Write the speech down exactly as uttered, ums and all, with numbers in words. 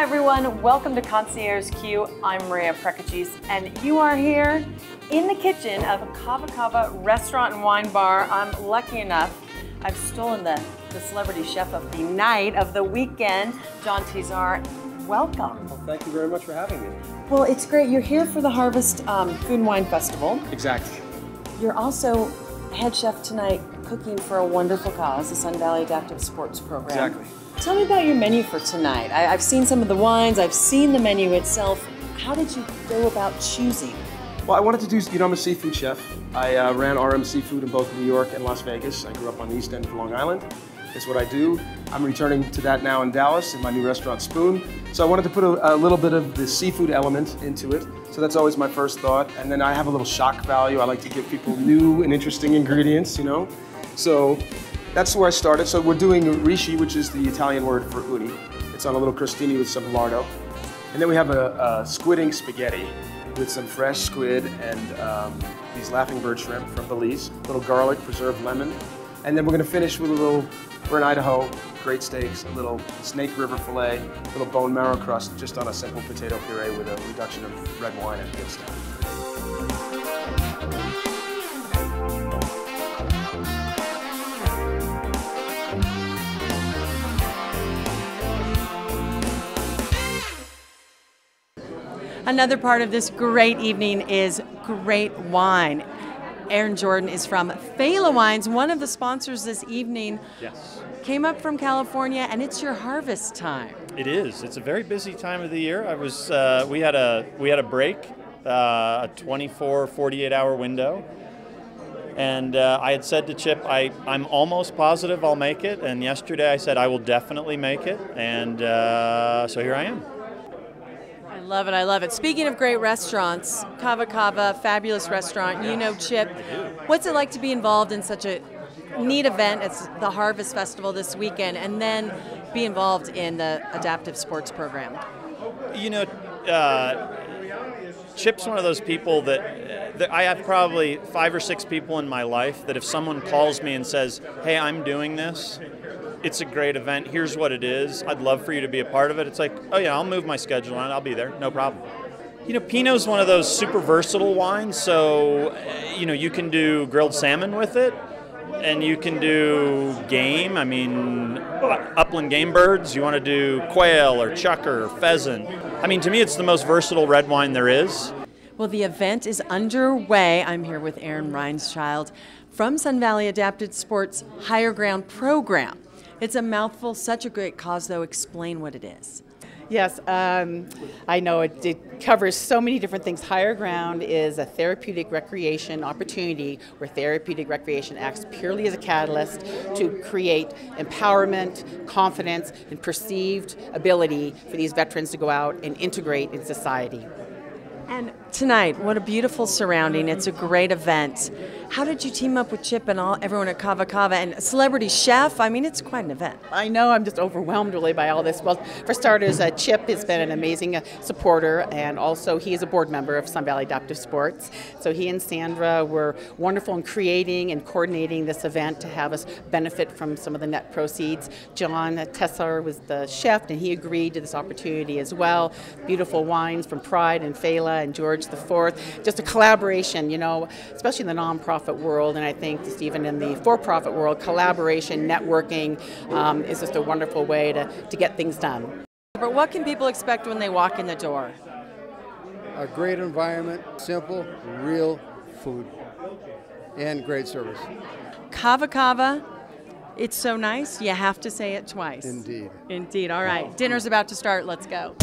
Hi everyone, welcome to Concierge Q. I'm Maria Prekeges, and you are here in the kitchen of Cava Cava Restaurant and Wine Bar. I'm lucky enough, I've stolen the, the celebrity chef of the night, of the weekend, John Tesar. Welcome. Well, thank you very much for having me. Well, it's great. You're here for the Harvest um, Food and Wine Festival. Exactly. You're also head chef tonight cooking for a wonderful cause, the Sun Valley Adapted Sports Program. Exactly. Tell me about your menu for tonight. I, I've seen some of the wines, I've seen the menu itself. How did you go about choosing? Well, I wanted to do, you know, I'm a seafood chef. I uh, ran R M Seafood in both New York and Las Vegas. I grew up on the East End of Long Island. It's what I do. I'm returning to that now in Dallas in my new restaurant, Spoon. So I wanted to put a, a little bit of the seafood element into it. So that's always my first thought. And then I have a little shock value. I like to give people new and interesting ingredients, you know? So that's where I started. So we're doing rishi, which is the Italian word for uni. It's on a little crostini with some lardo. And then we have a, a squid ink spaghetti with some fresh squid and um, these laughing bird shrimp from Belize, a little garlic, preserved lemon. And then we're gonna finish with a little, we're in Idaho, great steaks, a little Snake River filet, a little bone marrow crust, just on a simple potato puree with a reduction of red wine and good stuff. Another part of this great evening is great wine. Ehren Jordan is from Failla Wines, one of the sponsors this evening. Yes. Came up from California, and it's your harvest time. It is. It's a very busy time of the year. I was. Uh, we had a we had a break, uh, a twenty-four, forty-eight hour window, and uh, I had said to Chip, I I'm almost positive I'll make it. And yesterday I said I will definitely make it, and uh, so here I am. I love it, I love it. Speaking of great restaurants, Cava Cava, fabulous restaurant, you know Chip. What's it like to be involved in such a neat event as the Harvest Festival this weekend and then be involved in the adaptive sports program? You know, uh, Chip's one of those people that, that I have probably five or six people in my life that if someone calls me and says, hey, I'm doing this, it's a great event, here's what it is, I'd love for you to be a part of it. It's like, oh yeah, I'll move my schedule on, I'll be there, no problem. You know, Pinot's one of those super versatile wines, so, you know, you can do grilled salmon with it, and you can do game, I mean, upland game birds, you want to do quail or chucker or pheasant. I mean, to me, it's the most versatile red wine there is. Well, the event is underway. I'm here with Erin Rheinschild from Sun Valley Adapted Sports Higher Ground Program. It's a mouthful, such a great cause though. Explain what it is. Yes, um, I know it, it covers so many different things. Higher Ground is a therapeutic recreation opportunity where therapeutic recreation acts purely as a catalyst to create empowerment, confidence, and perceived ability for these veterans to go out and integrate in society. And tonight, what a beautiful surrounding. It's a great event. How did you team up with Chip and all everyone at Cava Cava and celebrity chef? I mean, it's quite an event. I know, I'm just overwhelmed really by all this. Well, for starters, uh, Chip has been an amazing uh, supporter, and also he is a board member of Sun Valley Adaptive Sports. So he and Sandra were wonderful in creating and coordinating this event to have us benefit from some of the net proceeds. John Tesar was the chef, and he agreed to this opportunity as well. Beautiful wines from Pride and Fela and George the Fourth, just a collaboration, you know, especially in the nonprofit world, and I think just even in the for-profit world, collaboration, networking um, is just a wonderful way to, to get things done. But what can people expect when they walk in the door? A great environment, simple, real food, and great service. Cava Cava, it's so nice, you have to say it twice. Indeed. Indeed, all right. Dinner's about to start, let's go.